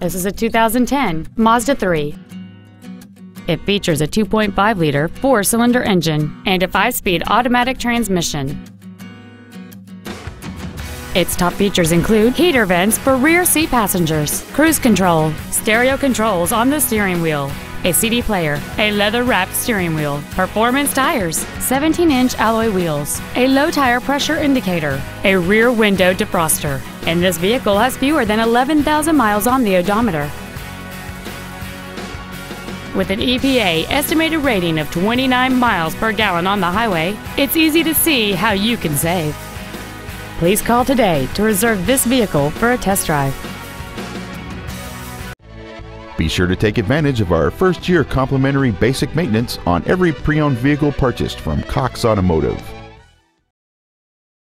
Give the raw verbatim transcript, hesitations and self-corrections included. This is a two thousand ten Mazda three. It features a two point five liter four-cylinder engine and a five-speed automatic transmission. Its top features include heater vents for rear seat passengers, cruise control, stereo controls on the steering wheel, a C D player, a leather-wrapped steering wheel, performance tires, seventeen inch alloy wheels, a low tire pressure indicator, a rear window defroster, and this vehicle has fewer than eleven thousand miles on the odometer. With an E P A estimated rating of twenty-nine miles per gallon on the highway, it's easy to see how you can save. Please call today to reserve this vehicle for a test drive. Be sure to take advantage of our first year complimentary basic maintenance on every pre-owned vehicle purchased from Cox Automotive.